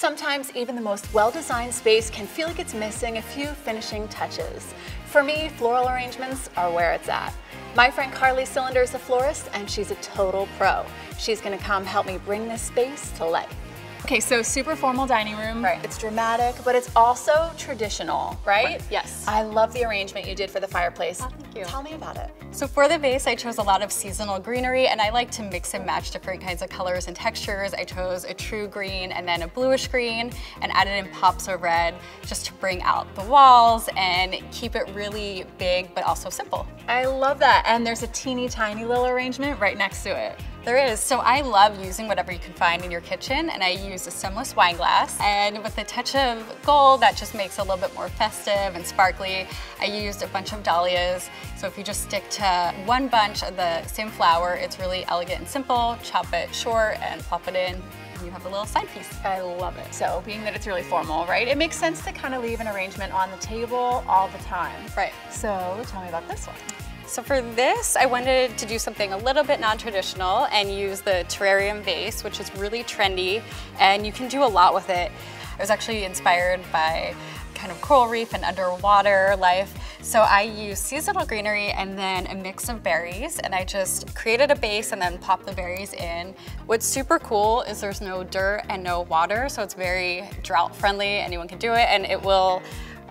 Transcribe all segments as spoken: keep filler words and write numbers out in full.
Sometimes even the most well-designed space can feel like it's missing a few finishing touches. For me, floral arrangements are where it's at. My friend Carly Cylinder is a florist, and she's a total pro. She's gonna come help me bring this space to life. Okay, so super formal dining room. Right. It's dramatic, but it's also traditional, right? right? Yes. I love the arrangement you did for the fireplace. Oh, thank you. Tell me about it. So for the vase, I chose a lot of seasonal greenery, and I like to mix and match different kinds of colors and textures. I chose a true green and then a bluish green, and added in pops of red just to bring out the walls and keep it really big, but also simple. I love that, and there's a teeny tiny little arrangement right next to it. There is. So I love using whatever you can find in your kitchen, and I use a stemless wine glass. And with a touch of gold, that just makes it a little bit more festive and sparkly. I used a bunch of dahlias. So if you just stick to one bunch of the same flower, it's really elegant and simple. Chop it short and plop it in. You have a little side piece. I love it. So being that it's really formal, right? It makes sense to kind of leave an arrangement on the table all the time. Right. So tell me about this one. So for this, I wanted to do something a little bit non-traditional and use the terrarium vase, which is really trendy, and you can do a lot with it. I was actually inspired by kind of coral reef and underwater life. So I used seasonal greenery and then a mix of berries, and I just created a base and then popped the berries in. What's super cool is there's no dirt and no water, so it's very drought friendly, anyone can do it, and it will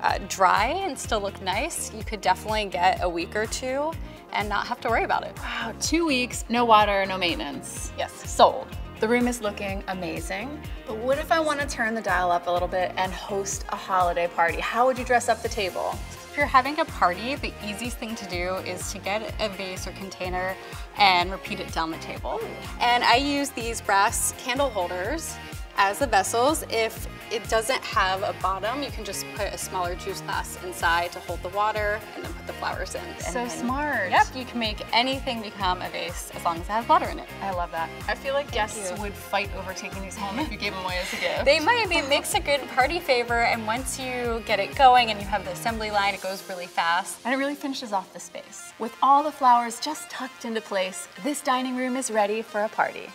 Uh, dry and still look nice. You could definitely get a week or two and not have to worry about it. Wow, two weeks, no water, no maintenance. Yes, sold. The room is looking amazing, but what if I want to turn the dial up a little bit and host a holiday party? How would you dress up the table? If you're having a party, the easiest thing to do is to get a vase or container and repeat it down the table. And I use these brass candle holders as the vessels. If it doesn't have a bottom, you can just put a smaller juice glass inside to hold the water and then put the flowers in. And so then, smart. Yep, you can make anything become a vase as long as it has water in it. I love that. I feel like Thank guests you. would fight over taking these home if you gave them away as a gift. They might. It makes a good party favor, and once you get it going and you have the assembly line, it goes really fast. And it really finishes off the space. With all the flowers just tucked into place, this dining room is ready for a party.